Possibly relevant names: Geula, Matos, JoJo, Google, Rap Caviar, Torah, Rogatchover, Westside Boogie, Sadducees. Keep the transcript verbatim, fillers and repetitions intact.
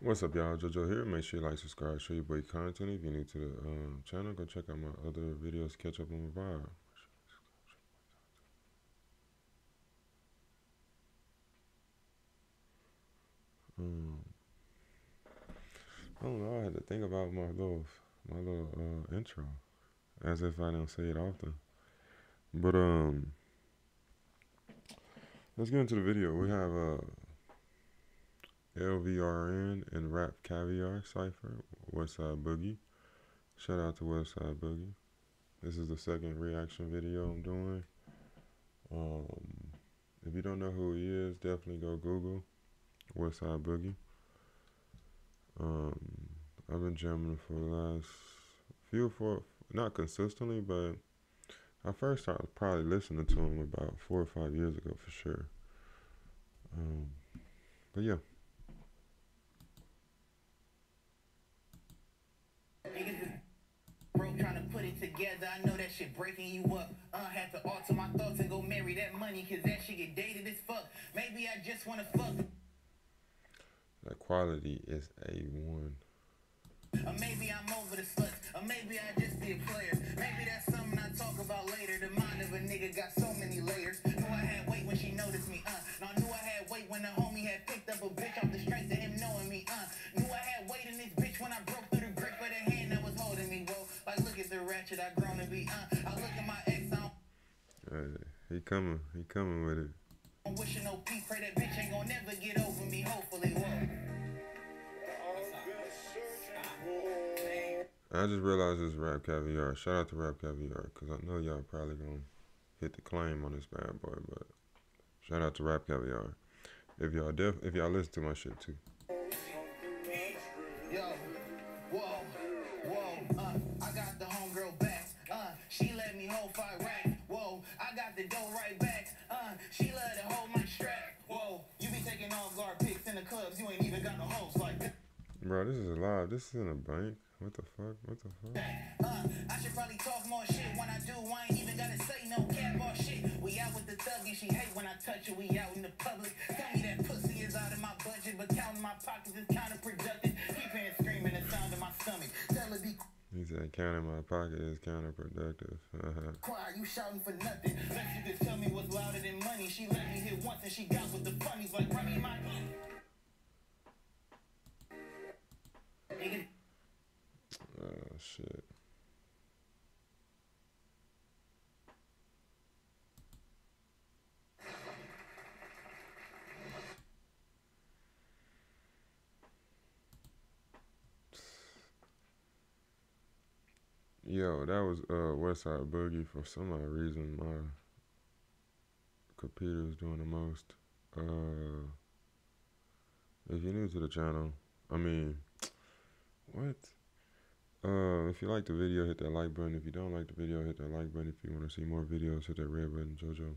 What's up, y'all? JoJo here. Make sure you like, subscribe, show your boy content. If you're new to the um, channel, go check out my other videos, catch up on my vibe. Um, I don't know. I had to think about my little, my little uh, intro, as if I don't say it often. But um, let's get into the video. We have a. Uh, L V R N and Rap Caviar Cypher, Westside Boogie. Shout out to Westside Boogie. This is the second reaction video I'm doing. Um, if you don't know who he is, definitely go Google Westside Boogie. Um, I've been jamming for the last few, for not consistently, but I first started probably listening to him about four or five years ago for sure. Um, but yeah. Together, I know that shit breaking you up. I uh, had to alter my thoughts and go marry that money, cause that shit get dated as fuck. Maybe I just wanna fuck. That quality is A one. Or maybe I'm over the sluts, or maybe I just be a player. Maybe that's something I talk about later. The mind of a nigga got so many layers. Knew I had weight when she noticed me, uh. Now I knew I had weight when the homie had picked up a bitch off the strength of him knowing me, uh. Knew I had weight in this bitch when I broke through the grip of the hand that was holding me, bro. Like, look at the ratchet I grown to be, uh. I look at my ex, I don't... Hey, he coming, he coming with it. I'm wishing no peace, pray that bitch ain't gonna never get over me, hopefully, whoa. I just realized this Rap Caviar. Shout out to Rap Caviar, because I know y'all probably gonna hit the claim on this bad boy, but shout out to Rap Caviar. If y'all def, if y'all listen to my shit, too. Yo, whoa. Whoa, uh, I got the homegirl back, uh, she let me hold five racks, whoa, I got the dough right back, uh, she let her hold my strap, whoa, you be taking all guard picks in the clubs, you ain't even got no hoes like that. Bro, this is live, this is in a bank, what the fuck, what the fuck? Uh, I should probably talk more shit when I do, I ain't even gotta say no cap or shit, we out with the thug and she hate when I touch her, we out in the public, tell me that pussy is out of my budget, but counting my pockets is counterproductive, keep hearing screaming the sound in my stomach. He said, counting my pocket is counterproductive. Choir, you shouting for nothing. Unless you could tell me what's louder than money. She let me hit once and she got with the funnies like running my. Oh, shit. Yo, that was uh, Westside Boogie. For some odd reason, my computer's doing the most. Uh, if you're new to the channel, I mean, what? Uh, if you like the video, hit that like button. If you don't like the video, hit that like button. If you want to see more videos, hit that red button, JoJo.